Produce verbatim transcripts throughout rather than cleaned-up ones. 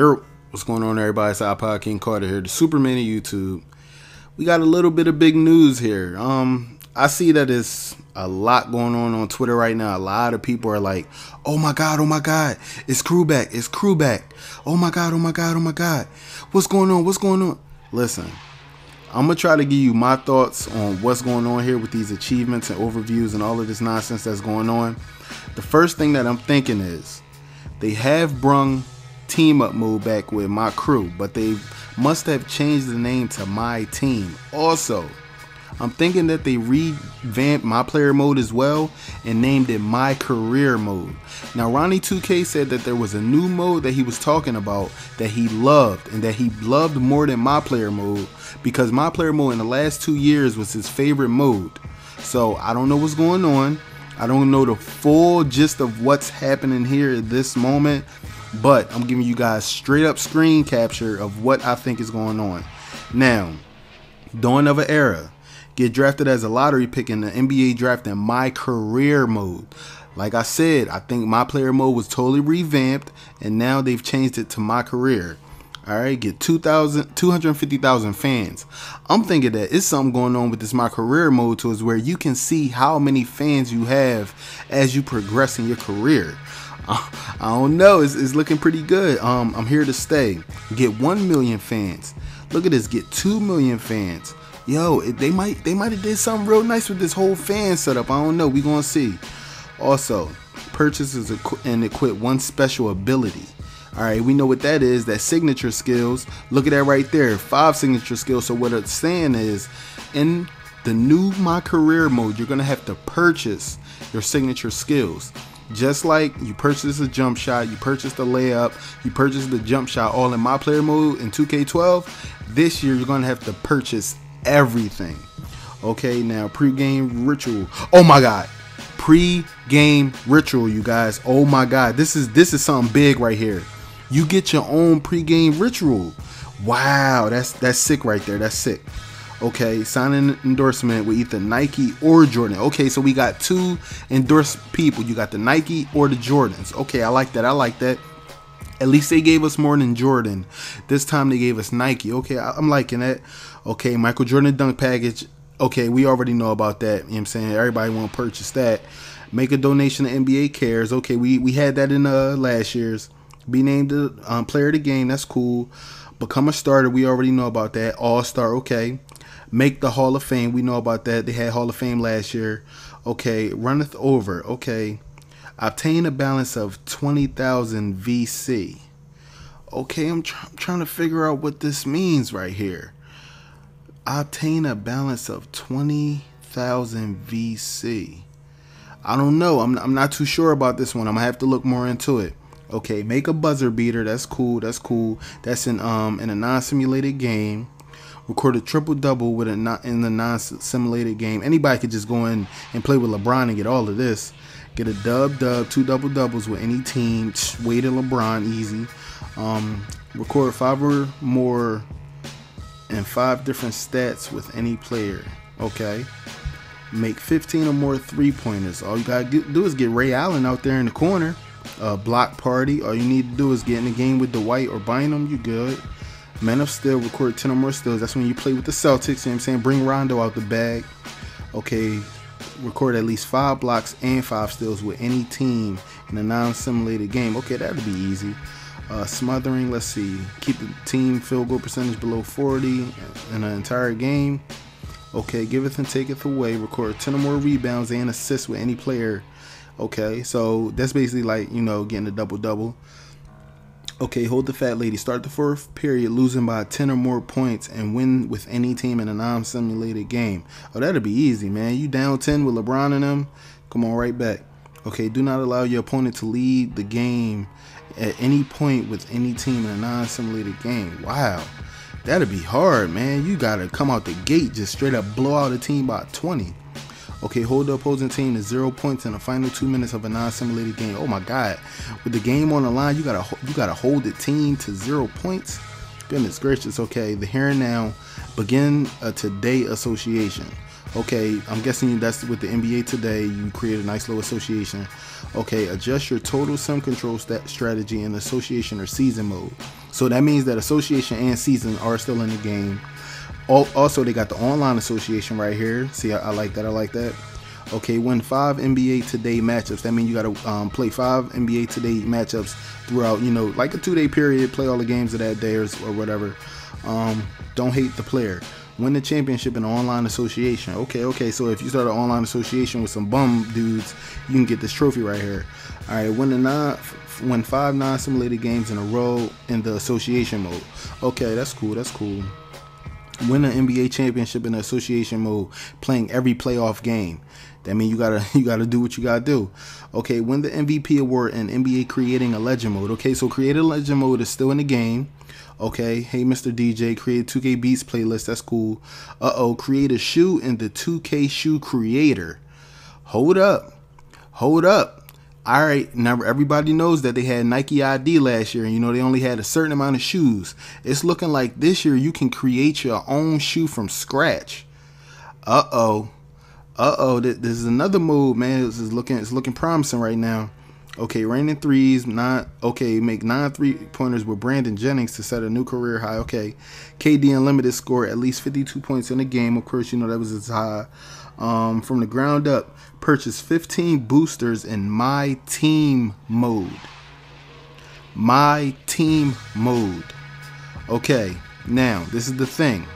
Yo, what's going on, everybody? It's iPodKingCarter here, the Superman of YouTube. We got a little bit of big news here. Um, I see that it's a lot going on on Twitter right now. A lot of people are like, "Oh my God, oh my God, it's Crew back, it's Crew back. Oh my God, oh my God, oh my God, what's going on? What's going on?" Listen, I'm gonna try to give you my thoughts on what's going on here with these achievements and overviews and all of this nonsense that's going on. The first thing that I'm thinking is they have brung team up mode back with My Crew, but they must have changed the name to My Team. Also, I'm thinking that they revamped My Player mode as well and named it My Career mode. Now, Ronnie two K said that there was a new mode that he was talking about that he loved, and that he loved more than My Player mode because My Player mode in the last two years was his favorite mode. So I don't know what's going on. I don't know the full gist of what's happening here at this moment, but I'm giving you guys straight up screen capture of what I think is going on. Now, dawn of an era. Get drafted as a lottery pick in the N B A draft in My Career mode. Like I said, I think My Player mode was totally revamped, and now they've changed it to My Career. All right, get two hundred fifty thousand fans. I'm thinking that it's something going on with this My Career mode too, is where you can see how many fans you have as you progress in your career. I don't know. It's, it's looking pretty good. Um, I'm here to stay. Get one million fans. Look at this. Get two million fans. Yo, they might they might have did something real nice with this whole fan setup. I don't know. We're going to see. Also, purchases and equip one special ability. All right, we know what that is. That signature skills. Look at that right there. Five signature skills. So what it's saying is, in the new My Career mode, you're going to have to purchase your signature skills. Just like you purchase a jump shot, you purchase the layup, you purchase the jump shot, all in My Player mode in two K twelve, this year you're going to have to purchase everything. Okay, now pre-game ritual. Oh my God. Pre-game ritual, you guys. Oh my God. This is this is something big right here. You get your own pre-game ritual. Wow, that's that's sick right there. That's sick. Okay, sign an endorsement with either Nike or Jordan. Okay, so we got two endorsed people. You got the Nike or the Jordans. Okay, I like that. I like that. At least they gave us more than Jordan. This time they gave us Nike. Okay, I'm liking that. Okay, Michael Jordan dunk package. Okay, we already know about that. You know what I'm saying? Everybody want to purchase that. Make a donation to N B A Cares. Okay, we, we had that in uh, last year's. Be named the um, player of the game. That's cool. Become a starter. We already know about that. All-star. Okay. Make the Hall of Fame. We know about that. They had Hall of Fame last year. Okay. Runneth over. Okay. Obtain a balance of twenty thousand V C. Okay. I'm, tr I'm trying to figure out what this means right here. Obtain a balance of twenty thousand V C. I don't know. I'm, I'm not too sure about this one. I'm going to have to look more into it. Okay. Make a buzzer beater. That's cool. That's cool. That's in, um, in a non-simulated game. Record a triple-double with a not in the non-simulated game. Anybody could just go in and play with LeBron and get all of this. Get a dub-dub, two double-doubles with any team. Wade and LeBron, easy. Um, record five or more and five different stats with any player. Okay. Make fifteen or more three-pointers. All you got to do is get Ray Allen out there in the corner. Uh, block party. All you need to do is get in the game with Dwight or Bynum. You good. Man of Steel, record ten or more steals. That's when you play with the Celtics, you know what I'm saying? Bring Rondo out the bag. Okay, record at least five blocks and five steals with any team in a non-simulated game. Okay, that'll be easy. Uh, smothering, let's see. Keep the team field goal percentage below forty in an entire game. Okay, giveth and taketh away. Record ten or more rebounds and assists with any player. Okay, so that's basically like, you know, getting a double-double. Okay, hold the fat lady. Start the fourth period losing by ten or more points and win with any team in a non-simulated game. Oh, that'll be easy, man. You down ten with LeBron and them. Come on, right back. Okay, do not allow your opponent to lead the game at any point with any team in a non-simulated game. Wow, that'll be hard, man. You got to come out the gate, just straight up blow out a team by twenty. Okay, hold the opposing team to zero points in the final two minutes of a non-simulated game. Oh my God, with the game on the line, you gotta you gotta hold the team to zero points. Goodness gracious. Okay, the here and now, begin a today association. Okay, I'm guessing that's with the N B A today. You create a nice little association. Okay, adjust your total sim control stat strategy in association or season mode. So that means that association and season are still in the game. Also, they got the online association right here. See, I, I like that. I like that. Okay, win five N B A Today matchups. That means you got to um, play five N B A Today matchups throughout, you know, like a two-day period. Play all the games of that day or, or whatever. Um, don't hate the player. Win the championship in the online association. Okay, okay. So if you start an online association with some bum dudes, you can get this trophy right here. All right, win the nine, win five non-simulated games in a row in the association mode. Okay, that's cool. That's cool. Win an N B A championship in the association mode, playing every playoff game. That means you gotta you gotta do what you gotta do. Okay, win the M V P award in N B A creating a legend mode. Okay, so creating a legend mode is still in the game. Okay, hey Mister D J, create two K Beats playlist. That's cool. Uh oh, create a shoe in the two K shoe creator. Hold up, hold up. All right, now everybody knows that they had Nike I D last year, and you know they only had a certain amount of shoes. It's looking like this year you can create your own shoe from scratch. Uh-oh. Uh-oh, this is another mode, man. This is looking it's looking promising right now. Okay, raining threes, nine okay, make nine three-pointers with Brandon Jennings to set a new career high. Okay. K D Unlimited scored at least fifty-two points in the game. Of course, you know that was his high. Um, from the ground up, purchase fifteen boosters in MyTEAM mode. MyTEAM mode. Okay, now this is the thing.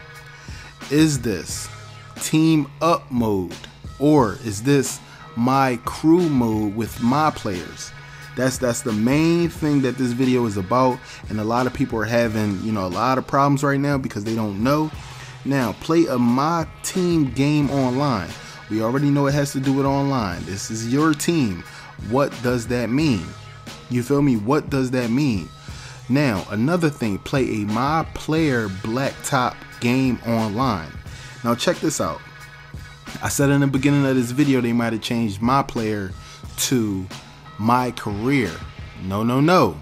Is this team up mode, or is this my crew mode with my players? That's that's the main thing that this video is about, and a lot of people are having, you know, a lot of problems right now because they don't know. Now, play a My Team game online. We already know it has to do with online. This is your team. What does that mean? You feel me? What does that mean? Now, another thing, play a My Player Blacktop game online. Now, check this out. I said in the beginning of this video, they might have changed My Player to My Career. No, no, no.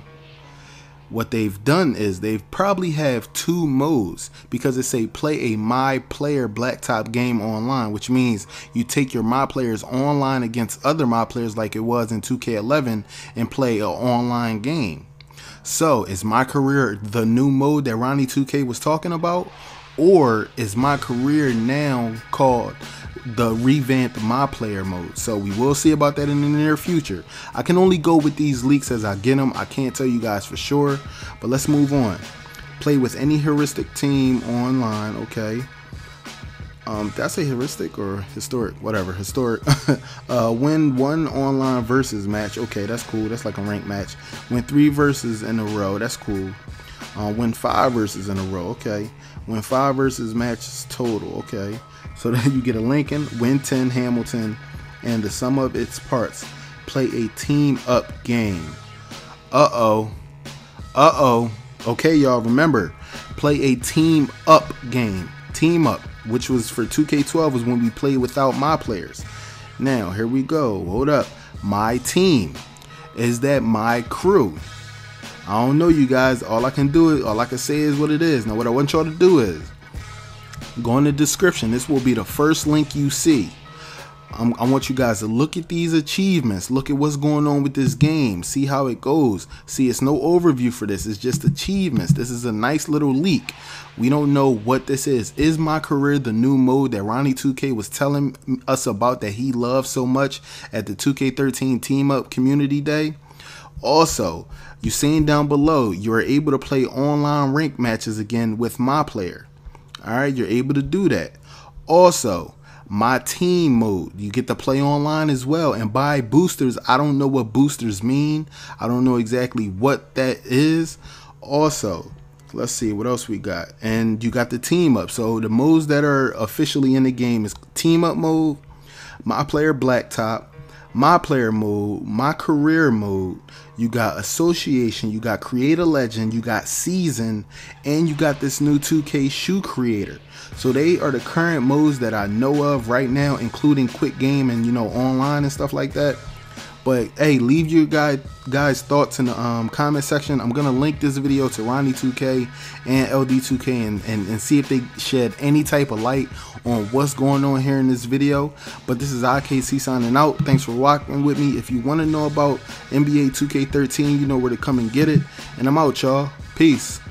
What they've done is they've probably have two modes, because it say play a My Player Blacktop game online, which means you take your My Players online against other My Players like it was in two K eleven and play an online game. So is My Career the new mode that Ronnie two K was talking about, or is My Career now called the revamped My Player mode? So we will see about that in the near future. I can only go with these leaks as I get them. I can't tell you guys for sure, but let's move on. Play with any heuristic team online. Okay, um did I say heuristic or historic? Whatever, historic. Uh win one online versus match. Okay, that's cool. That's like a ranked match. Win three verses in a row. That's cool. Uh, win five verses in a row. Okay, win five versus matches total. Okay, so then you get a Lincoln, win ten Hamilton, and the sum of its parts. Play a team up game. Uh-oh. Uh-oh. Okay, y'all, remember, play a team up game. Team up, which was for two K twelve, was when we played without My Players. Now, here we go. Hold up. My team. Is that my crew? I don't know, you guys. All I can do is, all I can say is what it is. Now, what I want y'all to do is, go in the description. This will be the first link you see. Um, I want you guys to look at these achievements. Look at what's going on with this game. See how it goes. See, it's no overview for this. It's just achievements. This is a nice little leak. We don't know what this is. Is My Career the new mode that Ronnie two K was telling us about that he loved so much at the two K thirteen Team Up Community Day? Also, you seen down below, you're able to play online rank matches again with My Player. All right, you're able to do that. Also, My Team mode, you get to play online as well and buy boosters. I don't know what boosters mean. I don't know exactly what that is. Also, let's see what else we got. And you got the team up. So the modes that are officially in the game is team up mode, My Player Blacktop, My Player mode, My Career mode. You got association, you got create a legend, you got season, and you got this new two K shoe creator. So they are the current modes that I know of right now, including quick game and, you know, online and stuff like that. But hey, leave your guys guys thoughts in the um, comment section. I'm gonna link this video to Ronnie two K and L D two K and, and and see if they shed any type of light on what's going on here in this video. But this is I K C signing out. Thanks for rocking with me. If you want to know about N B A two K thirteen, you know where to come and get it. And I'm out, y'all. Peace.